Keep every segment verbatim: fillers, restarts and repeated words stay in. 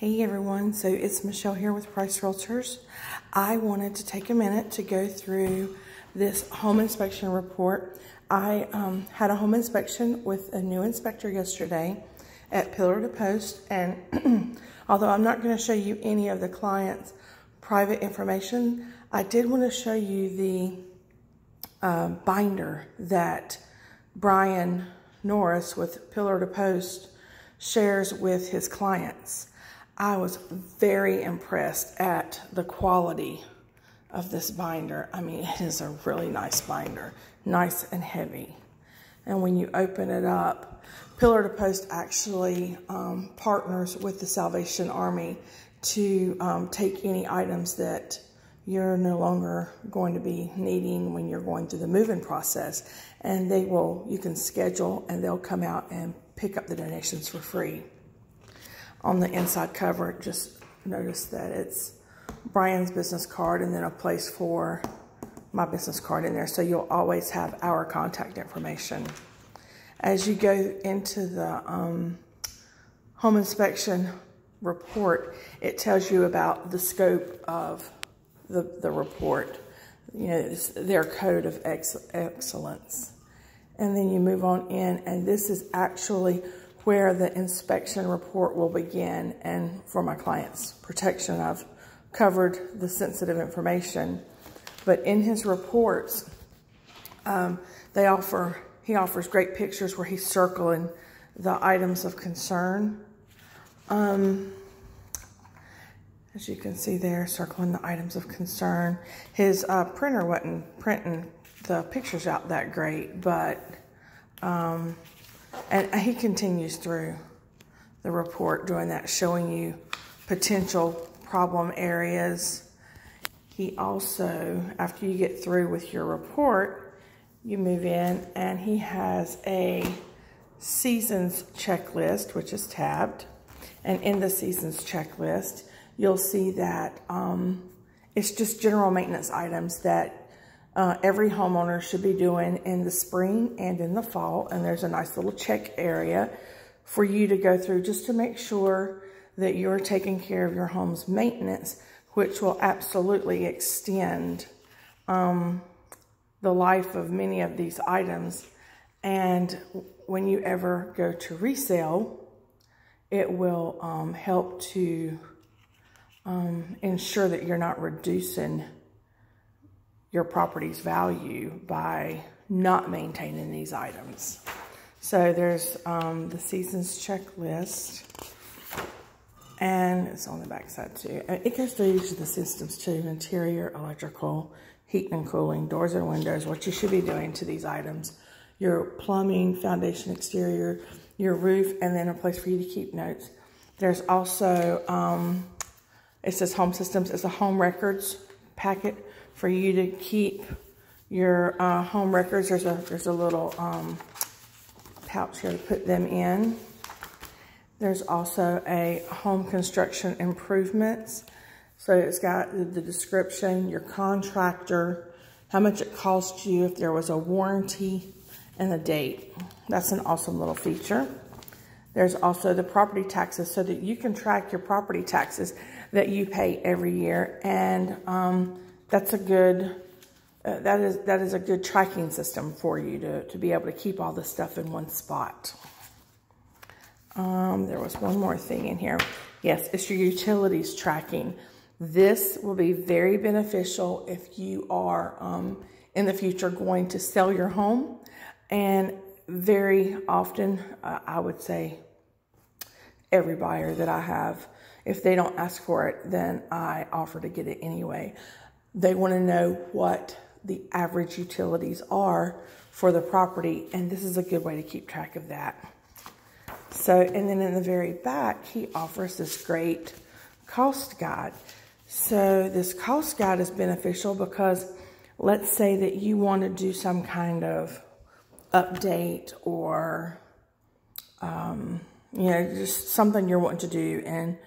Hey everyone, so it's Michelle here with Price Realtors. I wanted to take a minute to go through this home inspection report. I um, had a home inspection with a new inspector yesterday at Pillar to Post, and although I'm not going to show you any of the client's private information, I did want to show you the uh, binder that Bryan Norris with Pillar to Post shares with his clients. I was very impressed at the quality of this binder. I mean, it is a really nice binder, nice and heavy. And when you open it up, Pillar to Post actually um, partners with the Salvation Army to um, take any items that you're no longer going to be needing when you're going through the move-in process. And they will, you can schedule and they'll come out and pick up the donations for free. On the inside cover, just notice that it's Bryan's business card and then a place for my business card in there. So you'll always have our contact information. As you go into the um, home inspection report, it tells you about the scope of the, the report. You know, it's their code of ex excellence. And then you move on in, and this is actually where the inspection report will begin, and for my client's protection, I've covered the sensitive information. But in his reports, um, they offer he offers great pictures where he's circling the items of concern. Um, as you can see there, circling the items of concern. His uh, printer wasn't printing the pictures out that great, but um, and he continues through the report doing that, showing you potential problem areas. He also, after you get through with your report, you move in and he has a seasons checklist, which is tabbed. And in the seasons checklist, you'll see that um, it's just general maintenance items that Uh, every homeowner should be doing in the spring and in the fall, and there's a nice little check area for you to go through just to make sure that you're taking care of your home's maintenance, which will absolutely extend um, the life of many of these items. And when you ever go to resale, it will um, help to um, ensure that you're not reducing your property's value by not maintaining these items. So there's um, the seasons checklist, and it's on the back side too. It goes through each of the systems too: interior, electrical, heat and cooling, doors and windows, what you should be doing to these items, your plumbing, foundation, exterior, your roof, and then a place for you to keep notes. There's also, um, it says home systems, it's a home records packet for you to keep your uh, home records. There's a there's a little um, pouch here to put them in. There's also a home construction improvements. So it's got the description, your contractor, how much it cost you, if there was a warranty, and the date. That's an awesome little feature. There's also the property taxes, so that you can track your property taxes that you pay every year, and um, that's a good uh, that is that is a good tracking system for you to to be able to keep all this stuff in one spot. Um, there was one more thing in here. Yes, it's your utilities tracking. This will be very beneficial if you are um, in the future going to sell your home, and very often, uh, I would say every buyer that I have, if they don't ask for it, then I offer to get it anyway. They want to know what the average utilities are for the property, and this is a good way to keep track of that. So, and then in the very back, he offers this great cost guide. So this cost guide is beneficial because let's say that you want to do some kind of update, or um, you know, just something you're wanting to do in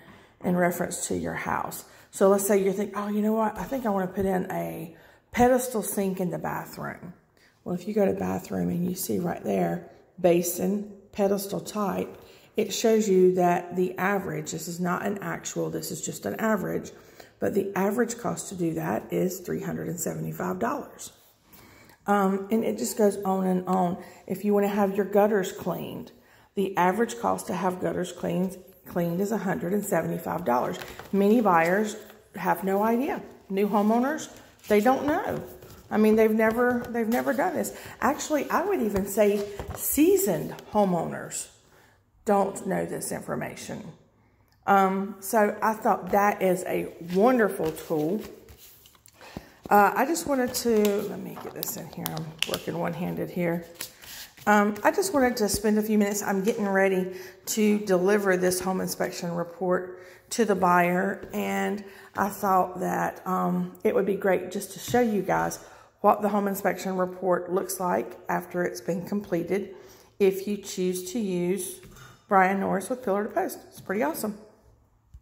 in reference to your house. So let's say you think, oh, you know what? I think I want to put in a pedestal sink in the bathroom. Well, if you go to bathroom and you see right there, basin, pedestal type, it shows you that the average, this is not an actual, this is just an average, but the average cost to do that is three hundred seventy-five dollars. Um, and it just goes on and on. If you want to have your gutters cleaned, the average cost to have gutters cleaned, cleaned is one hundred seventy-five dollars. Many buyers have no idea. New homeowners, they don't know. I mean, they've never, they've never done this. Actually, I would even say seasoned homeowners don't know this information. Um, so I thought that is a wonderful tool. Uh, I just wanted to, let me get this in here. I'm working one-handed here. Um, I just wanted to spend a few minutes. I'm getting ready to deliver this home inspection report to the buyer. And I thought that um, it would be great just to show you guys what the home inspection report looks like after it's been completed. If you choose to use Bryan Norris with Pillar to Post, it's pretty awesome.